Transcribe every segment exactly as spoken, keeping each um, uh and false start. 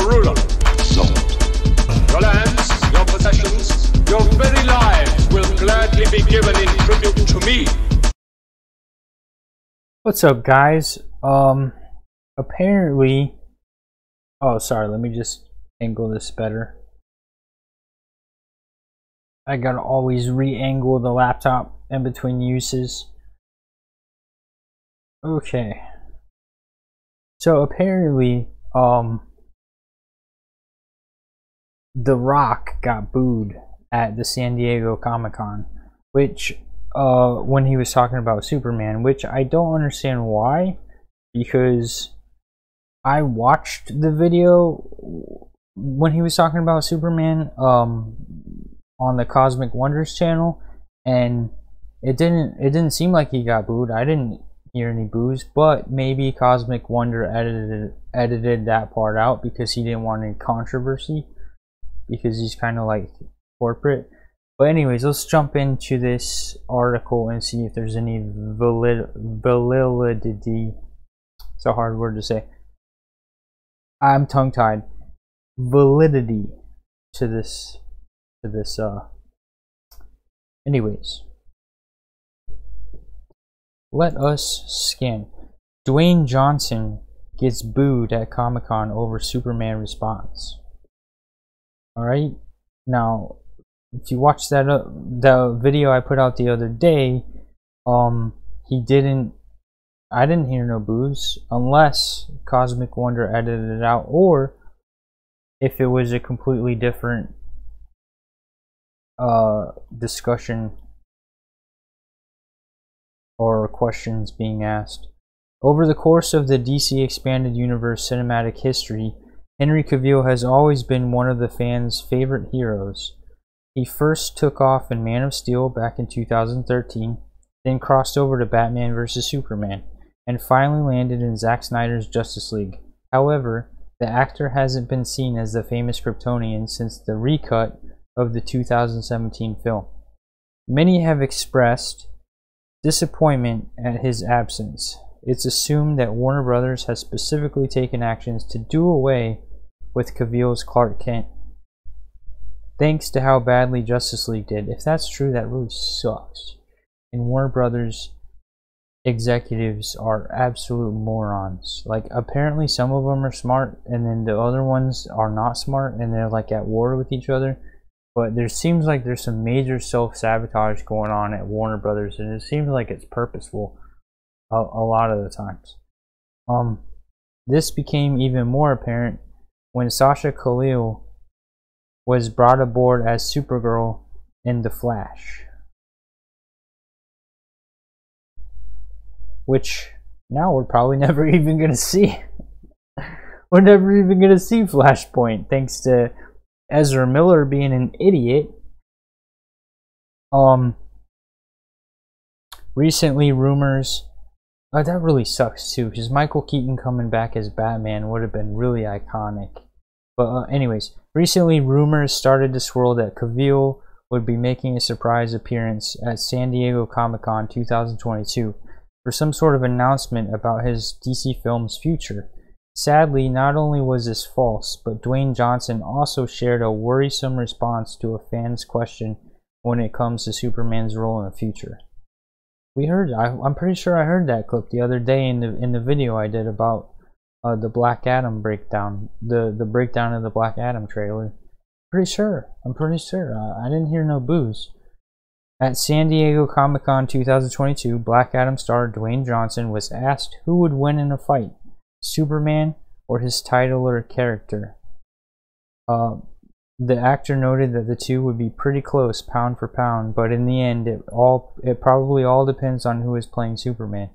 your ruler, your lands, your possessions, your very lives will gladly be given in tribute to me. What's up, guys? Um, apparently, oh, sorry, let me just angle this better. I gotta always re-angle the laptop in between uses. Okay. So apparently, um, The Rock got booed at the San Diego Comic-Con, which, uh, when he was talking about Superman, which I don't understand why, because I watched the video when he was talking about Superman, um, on the Cosmic Wonders channel, and it didn't it didn't seem like he got booed. I didn't hear any boos, but maybe Cosmic Wonder edited edited that part out because he didn't want any controversy, because he's kind of like corporate. But anyways, let's jump into this article and see if there's any valid validity. It's a hard word to say. I'm tongue-tied. Validity to this to this uh anyways. Let us scan. Dwayne Johnson gets booed at Comic-Con over Superman response. Alright, now if you watch that uh, the video I put out the other day, um, he didn't, I didn't hear no boos, unless Cosmic Wonder edited it out, or if it was a completely different uh, discussion or questions being asked. Over the course of the D C Expanded Universe cinematic history, Henry Cavill has always been one of the fans' favorite heroes. He first took off in Man of Steel back in two thousand thirteen, then crossed over to Batman vs Superman, and finally landed in Zack Snyder's Justice League. However, the actor hasn't been seen as the famous Kryptonian since the recut of the two thousand seventeen film. Many have expressed disappointment at his absence. It's assumed that Warner Brothers has specifically taken actions to do away with Cavill's Clark Kent, thanks to how badly Justice League did. If that's true, that really sucks. And Warner Brothers executives are absolute morons. Like, apparently some of them are smart, and then the other ones are not smart, and they're like at war with each other. But there seems like there's some major self-sabotage going on at Warner Brothers, and it seems like it's purposeful. A, a lot of the times. Um, this became even more apparent when Sasha Calle was brought aboard as Supergirl in The Flash, which now we're probably never even going to see. We're never even going to see Flashpoint, thanks to Ezra Miller being an idiot. Um, recently, rumors... Oh, that really sucks too, because Michael Keaton coming back as Batman would have been really iconic. But uh, anyways, recently rumors started to swirl that Cavill would be making a surprise appearance at San Diego Comic-Con two thousand twenty-two for some sort of announcement about his D C film's future. Sadly, not only was this false, but Dwayne Johnson also shared a worrisome response to a fan's question when it comes to Superman's role in the future. We heard. I, I'm pretty sure I heard that clip the other day in the in the video I did about uh, the Black Adam breakdown, the the breakdown of the Black Adam trailer. Pretty sure. I'm pretty sure. I, I didn't hear no boos. At San Diego Comic-Con two thousand twenty-two, Black Adam star Dwayne Johnson was asked who would win in a fight, Superman or his titular character. Uh, The actor noted that the two would be pretty close pound for pound, but in the end it all it probably all depends on who is playing Superman.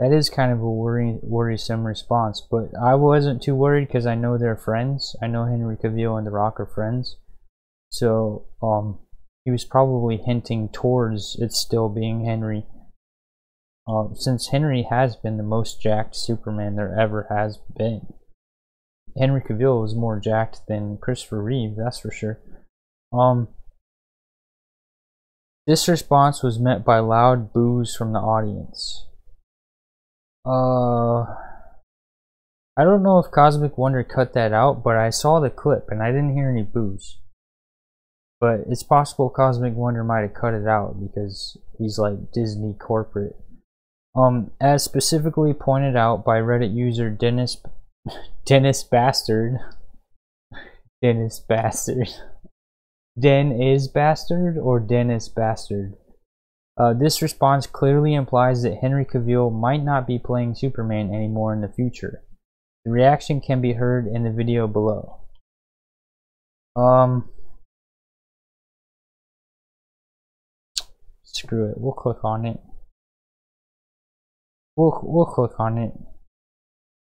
That is kind of a worry, worrisome response, but I wasn't too worried because I know they're friends. I know Henry Cavill and The Rock are friends. So um, he was probably hinting towards it still being Henry. Uh, since Henry has been the most jacked Superman there ever has been. Henry Cavill was more jacked than Christopher Reeve, that's for sure. Um, this response was met by loud boos from the audience. Uh, I don't know if Cosmic Wonder cut that out, but I saw the clip and I didn't hear any boos. But it's possible Cosmic Wonder might have cut it out because he's like Disney corporate. Um, as specifically pointed out by Reddit user Dennis Dennis Bastard. Dennis Bastard. Den is Bastard or Dennis Bastard. Uh, this response clearly implies that Henry Cavill might not be playing Superman anymore in the future. The reaction can be heard in the video below. Um, screw it. We'll click on it. We'll we'll click on it.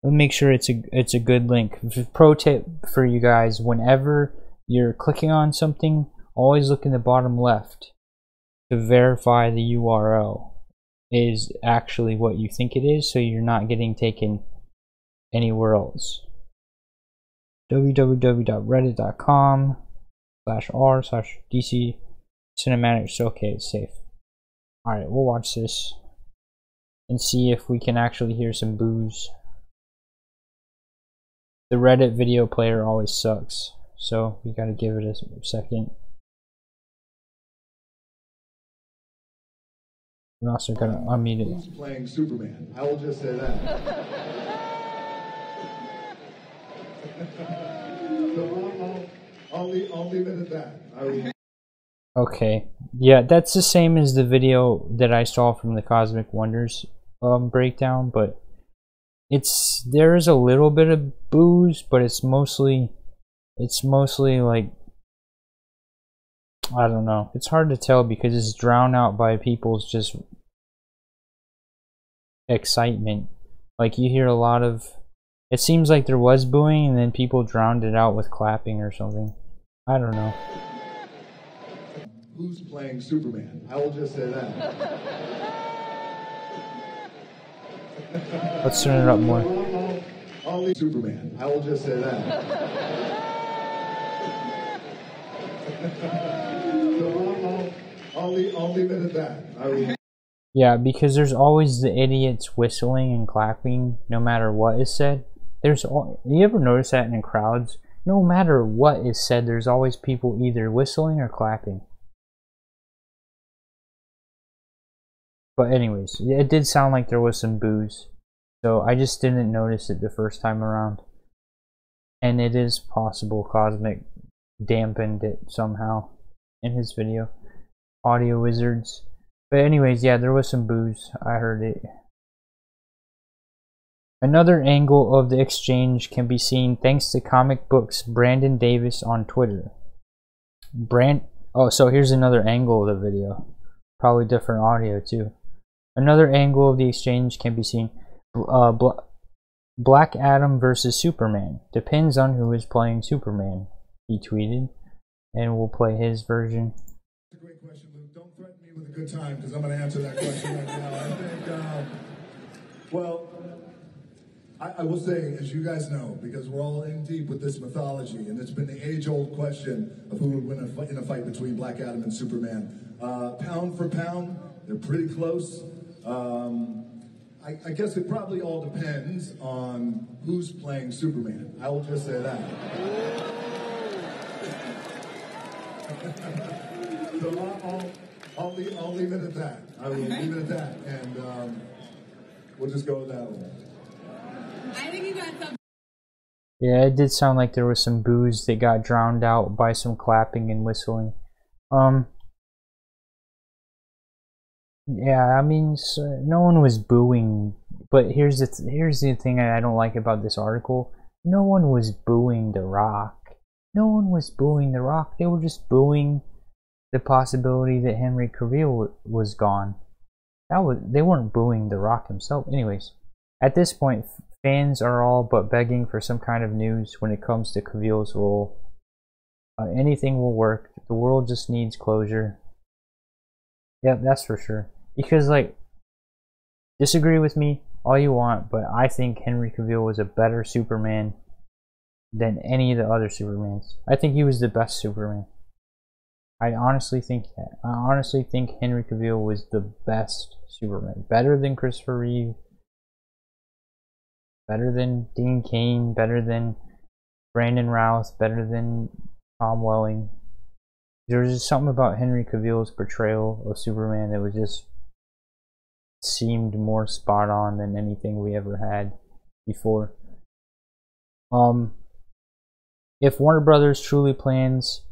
We'll make sure it's a it's a good link. Pro tip for you guys: whenever you're clicking on something, always look in the bottom left to verify the U R L is actually what you think it is, so you're not getting taken anywhere else. w w w dot reddit dot com slash r slash D C cinematics. Okay, it's safe. Alright, we'll watch this and see if we can actually hear some boos. The Reddit video player always sucks, so we gotta give it a second. We're also gonna unmute it. Who's playing Superman? I will just say that. So I'll, I'll, leave, I'll leave it at that. I will... Okay. Yeah, that's the same as the video that I saw from the Cosmic Wonders um, breakdown, but it's there is a little bit of booze, but it's mostly it's mostly like, I don't know. It's hard to tell because it's drowned out by people's just excitement. Like you hear a lot of, it seems like there was booing and then people drowned it out with clapping or something. I don't know. Who's playing Superman? I will just say that. Let's turn it up more. Only Superman. I will just say that. I'll leave, I'll leave it at that. I will... Yeah, because there's always the idiots whistling and clapping no matter what is said. There's all, you ever notice that in crowds? No matter what is said, there's always people either whistling or clapping. But anyways, it did sound like there was some boos. So I just didn't notice it the first time around. And it is possible Cosmic dampened it somehow in his video. Audio wizards. But anyways, yeah, there was some boos. I heard it. Another angle of the exchange can be seen thanks to Comic Book's Brandon Davis on Twitter. Brand oh, so here's another angle of the video. Probably different audio too. Another angle of the exchange can be seen. Uh, Bl Black Adam versus Superman. Depends on who is playing Superman, he tweeted. And we'll play his version. That's a great question, Luke. Don't threaten me with a good time, because I'm going to answer that question right now. I think, uh, well, I, I will say, as you guys know, because we're all in deep with this mythology, and it's been the age-old question of who would win a, in a fight between Black Adam and Superman. Uh, pound for pound, they're pretty close. Um, I, I guess it probably all depends on who's playing Superman. I will just say that. So I'll, I'll, I'll, leave, I'll leave it at that. I will okay. leave it at that, and um, we'll just go with that one. I think you got something. Yeah, it did sound like there was some boos that got drowned out by some clapping and whistling. Um, yeah, I mean, so no one was booing, but here's the th here's the thing I don't like about this article. No one was booing The Rock. No one was booing The Rock. They were just booing the possibility that Henry Cavill was gone. That was, they weren't booing The Rock himself. Anyways, at this point, fans are all but begging for some kind of news when it comes to Cavill's role. Uh, anything will work. The world just needs closure. Yep, that's for sure. Because, like, disagree with me all you want, but I think Henry Cavill was a better Superman than any of the other Supermans. I think he was the best Superman. I honestly think that. I honestly think Henry Cavill was the best Superman. Better than Christopher Reeve. better than Dean Cain, better than Brandon Routh, better than Tom Welling. There was just something about Henry Cavill's portrayal of Superman that was just seemed more spot on than anything we ever had before. Um, if Warner Brothers truly plans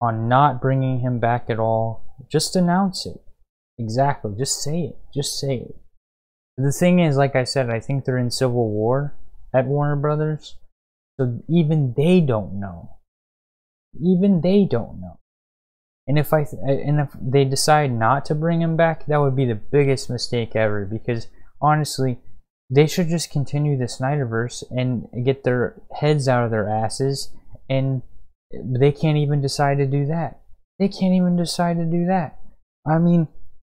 on not bringing him back at all, just announce it. Exactly. Just say it. Just say it. The thing is, like I said, I think they're in civil war at Warner Brothers. So even they don't know. Even they don't know. And if I th and if they decide not to bring him back, that would be the biggest mistake ever. Because honestly, they should just continue the Snyderverse and get their heads out of their asses. And they can't even decide to do that. They can't even decide to do that. I mean,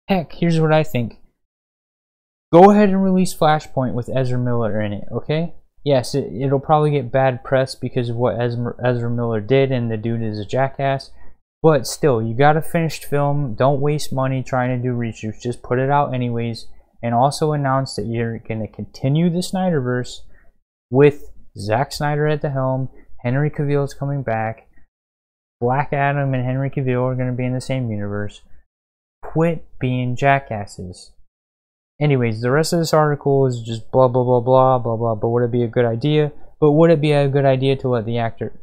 heck, here's what I think. Go ahead and release Flashpoint with Ezra Miller in it, okay? Yes, it, it'll probably get bad press because of what Ezra, Ezra Miller did, and the dude is a jackass. But still, you got a finished film. Don't waste money trying to do reshoots. Just put it out anyways. And also announce that you're going to continue the Snyderverse with Zack Snyder at the helm. Henry Cavill is coming back. Black Adam and Henry Cavill are going to be in the same universe. Quit being jackasses. Anyways, the rest of this article is just blah, blah, blah, blah, blah, blah. But would it be a good idea? But would it be a good idea to let the actor...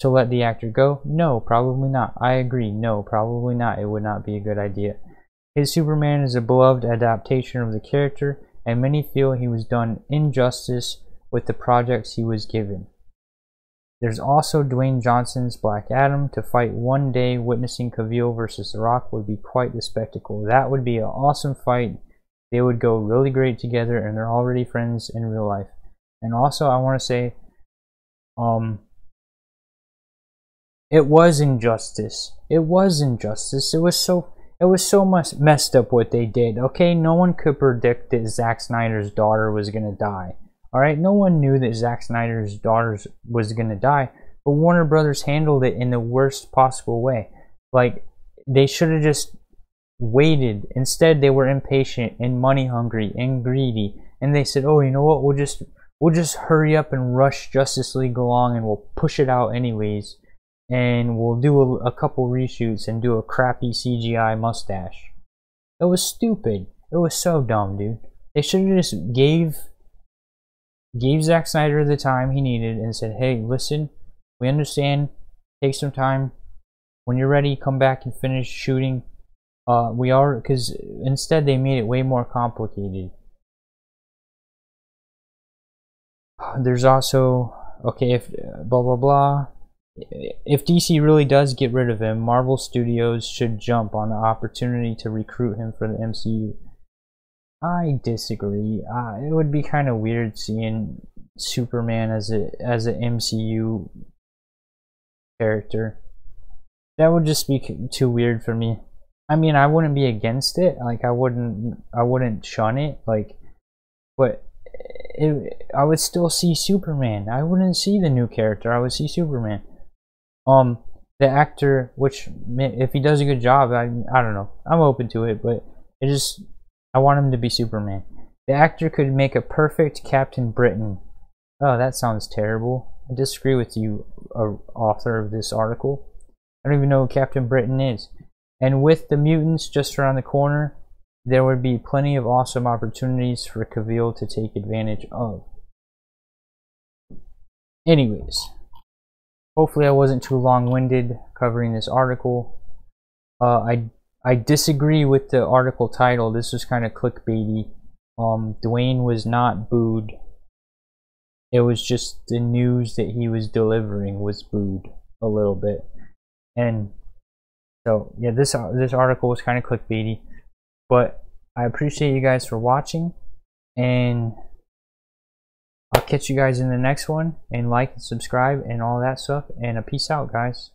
to let the actor go? No, probably not. I agree. No, probably not. It would not be a good idea. His Superman is a beloved adaptation of the character, and many feel he was done injustice with the projects he was given. There's also Dwayne Johnson's Black Adam. To fight one day witnessing Cavill versus The Rock would be quite the spectacle. That would be an awesome fight. They would go really great together, and they're already friends in real life. And also, I want to say, um, it was injustice. It was injustice. It was so it was so much messed up what they did. Okay, no one could predict that Zack Snyder's daughter was gonna die. Alright, no one knew that Zack Snyder's daughter was gonna die, but Warner Brothers handled it in the worst possible way. Like, they should have just waited. Instead, they were impatient and money hungry and greedy. And they said, oh, you know what, we'll just we'll just hurry up and rush Justice League along, and we'll push it out anyways. And we'll do a, a couple reshoots and do a crappy C G I mustache. It was stupid. It was so dumb, dude. They should have just gave, gave Zack Snyder the time he needed and said, hey, listen, we understand. Take some time. When you're ready, come back and finish shooting. Uh, we are, because instead they made it way more complicated. There's also, okay, if blah, blah, blah. If D C really does get rid of him, Marvel Studios should jump on the opportunity to recruit him for the M C U. I disagree. Uh, it would be kind of weird seeing Superman as a as an M C U character. That would just be too weird for me. I mean, I wouldn't be against it. Like, I wouldn't I wouldn't shun it. Like, but it, I would still see Superman. I wouldn't see the new character. I would see Superman. Um, the actor, which, if he does a good job, I, I don't know, I'm open to it, but it just, I want him to be Superman. The actor could make a perfect Captain Britain. Oh, that sounds terrible. I disagree with you, uh, author of this article. I don't even know who Captain Britain is. And with the mutants just around the corner, there would be plenty of awesome opportunities for Cavill to take advantage of. Anyways. Hopefully I wasn't too long-winded covering this article. Uh, I I disagree with the article title. This was kind of clickbaity. Um, Dwayne was not booed. It was just the news that he was delivering was booed a little bit. And so yeah, this this article was kind of clickbaity. But I appreciate you guys for watching, and I'll catch you guys in the next one, and like and subscribe and all that stuff, and a peace out, guys.